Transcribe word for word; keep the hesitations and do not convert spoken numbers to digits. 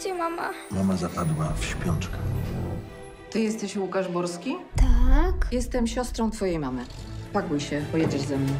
Gdzie mama? Mama zapadła w śpiączkę. Ty jesteś Łukasz Borski? Tak. Jestem siostrą twojej mamy. Pakuj się, pojedziesz ze mną.